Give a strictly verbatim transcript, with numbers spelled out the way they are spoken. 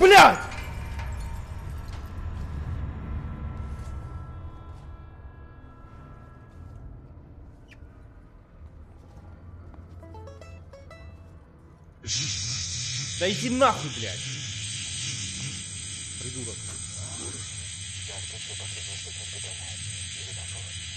Блядь! Да иди нахуй, блядь! Придурок. Я отключил последнюю штуку в питании. Или нашел.